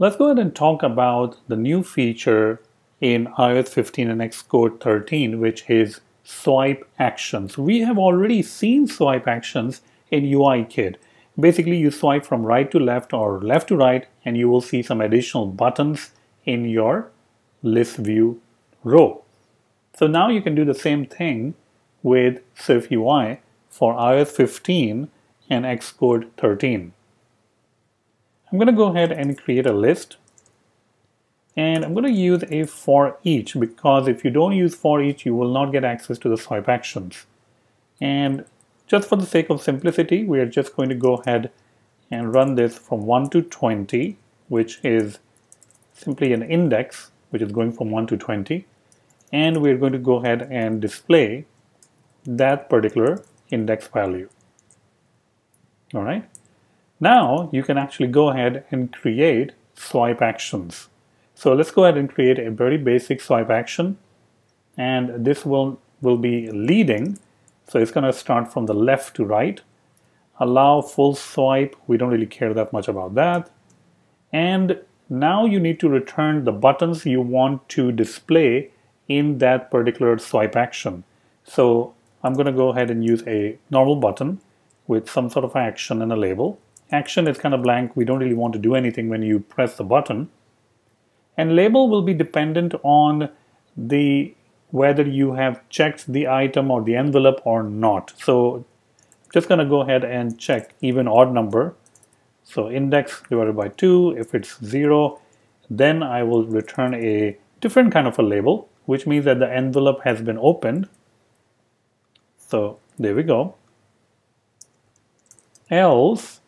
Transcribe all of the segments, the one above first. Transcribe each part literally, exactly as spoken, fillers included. Let's go ahead and talk about the new feature in i O S fifteen and Xcode thirteen, which is swipe actions. We have already seen swipe actions in U I Kit. Basically, you swipe from right to left or left to right, and you will see some additional buttons in your list view row. So now you can do the same thing with SwiftUI for i O S fifteen and Xcode thirteen. I'm going to go ahead and create a list, and I'm going to use a for each, because if you don't use for each, you will not get access to the swipe actions. And just for the sake of simplicity, we are just going to go ahead and run this from one to twenty, which is simply an index, which is going from one to twenty. And we're going to go ahead and display that particular index value. All right. Now you can actually go ahead and create swipe actions. So let's go ahead and create a very basic swipe action, and this will, will be leading. So it's going to start from the left to right. Allow full swipe. We don't really care that much about that. And now you need to return the buttons you want to display in that particular swipe action. So I'm going to go ahead and use a normal button with some sort of action and a label. Action is kind of blank. We don't really want to do anything when you press the button. And label will be dependent on the whether you have checked the item or the envelope or not. So just going to go ahead and check even odd number. So index divided by two, if it's zero, then I will return a different kind of a label, which means that the envelope has been opened. So there we go. Else,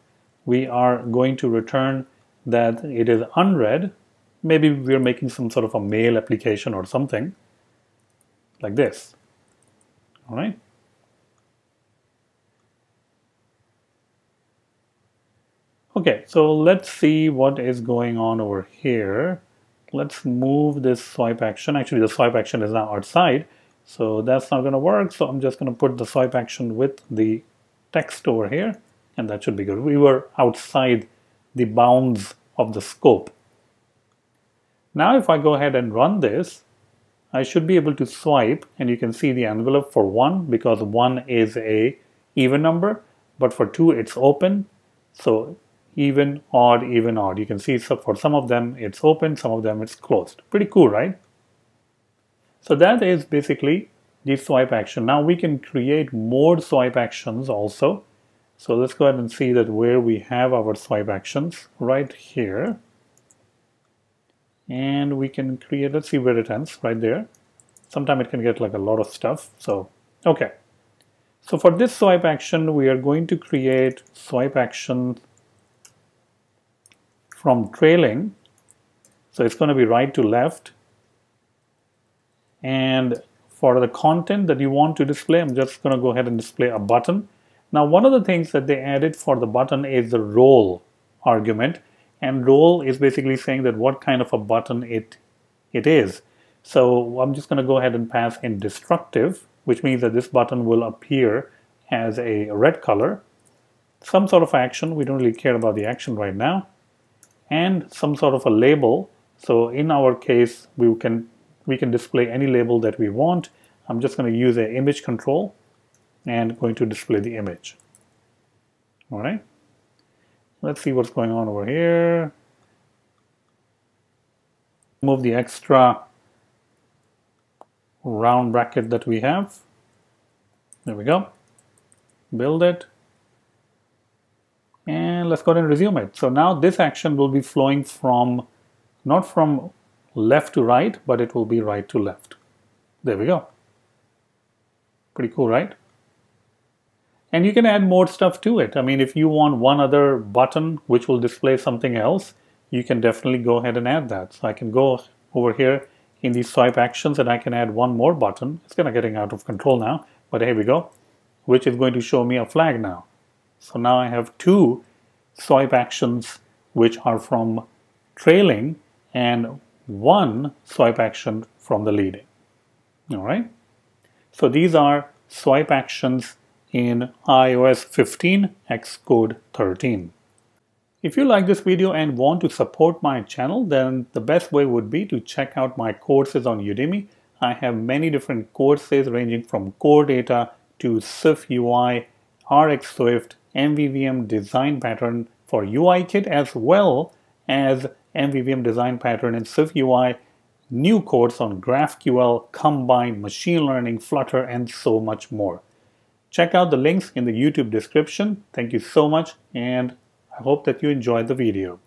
we are going to return that it is unread. Maybe we're making some sort of a mail application or something like this. All right. Okay, so let's see what is going on over here. Let's move this swipe action. Actually, the swipe action is now outside, so that's not going to work. So I'm just going to put the swipe action with the text over here, and that should be good. We were outside the bounds of the scope. Now if I go ahead and run this, I should be able to swipe, and you can see the envelope for one, because one is a even number, but for two it's open. So even, odd, even, odd. You can see so for some of them it's open, some of them it's closed. Pretty cool, right? So that is basically the swipe action. Now we can create more swipe actions also. So let's go ahead and see that where we have our swipe actions right here. And we can create, let's see where it ends, right there. Sometimes it can get like a lot of stuff. So, okay. So for this swipe action, we are going to create swipe action from trailing. So it's going to be right to left. And for the content that you want to display, I'm just going to go ahead and display a button. Now, one of the things that they added for the button is the role argument. And role is basically saying that what kind of a button it it is. So I'm just going to go ahead and pass in destructive, which means that this button will appear as a red color. Some sort of action, we don't really care about the action right now. And some sort of a label. So in our case, we can we can display any label that we want. I'm just going to use an image control and going to display the image. All right. Let's see what's going on over here. Move the extra round bracket that we have. There we go. Build it. And let's go ahead and resume it. So now this action will be flowing from, not from left to right, but it will be right to left. There we go. Pretty cool, right? And you can add more stuff to it. I mean, if you want one other button which will display something else, you can definitely go ahead and add that. So I can go over here in these swipe actions and I can add one more button. It's kind of getting out of control now, but here we go, which is going to show me a flag now. So now I have two swipe actions which are from trailing and one swipe action from the leading. All right. So these are swipe actions in i O S fifteen, Xcode thirteen. If you like this video and want to support my channel, then the best way would be to check out my courses on Udemy. I have many different courses ranging from Core Data to SwiftUI, RxSwift, M V V M design pattern for UIKit, as well as M V V M design pattern in SwiftUI, new course on GraphQL, Combine, machine learning, Flutter, and so much more. Check out the links in the YouTube description. Thank you so much, and I hope that you enjoyed the video.